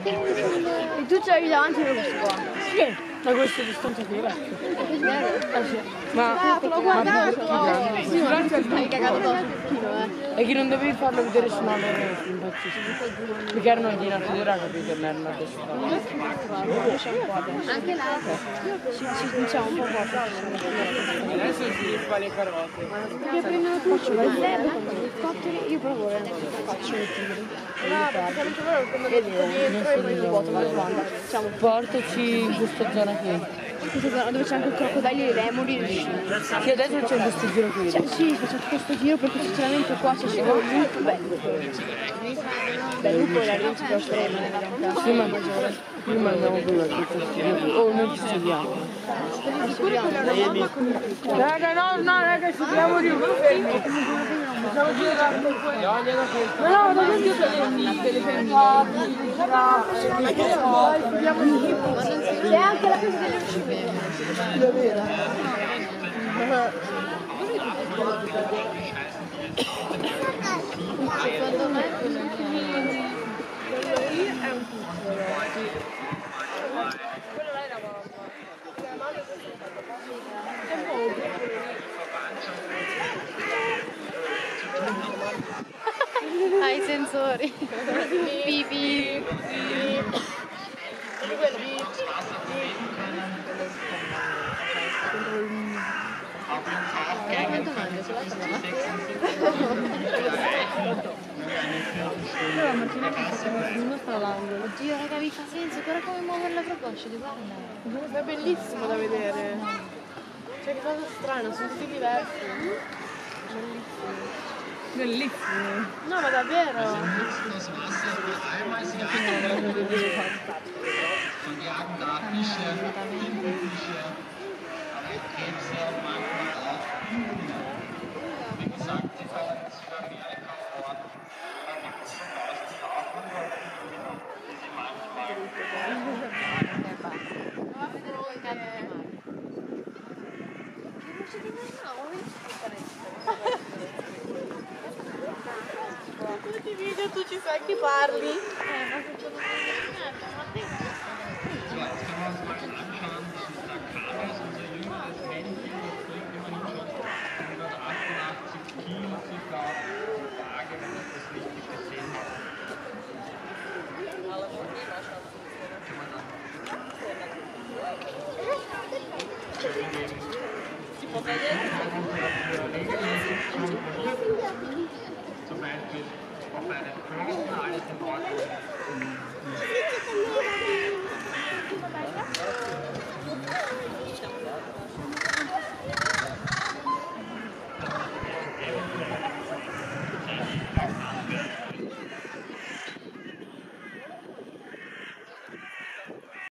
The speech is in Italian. I tu c'hai davanti questo qua? Sì, ma questo è distanza di là. Ma l'ho guardato, hai cagato tutto il chilo, eh. E chi non dovevi farlo vedere su una loro impazzisce. Perché erano di una federa, capito? Erano adesso. Anche l'altro. Ci diciamo un po' qua. Adesso si fa le carote. Io prendo la cucina, io provo a faccio i tiri. Vediamo, e poi lo vuoto, ma lo guarda. Diciamo, portaci in questa zona qui. Dove c'è anche il crocodile e i lemuri. Sì, adesso c'è questo giro qui. Cioè, sì, facciamo questo giro perché sinceramente qua c'è solo molto bello. Beh, lupo la non ci può stare male in realtà. Sì, ma prima andiamo con la cittadina. Oh, noi ci studiamo. Raga, no, raga, ci stiamo di voi fermi. Facciamo girando fuori. No, non è più per le anche la presa delle uscite. La vera? Secondo me quello lì è un cucciolo. Quello là è la mamma. È molto. Ha i sensori. Pipì. Però mattina che facciamo uno fra l'angolo. Oddio raga, mi fa senso, guarda come muovono la proboscide, guarda. È bellissimo da vedere. Cioè che cosa strana, sono tutti diversi. Bellissimo. No ma davvero. Tutti i video tu ci sai che parli. Zum Beispiel auf einem großen alten Ort.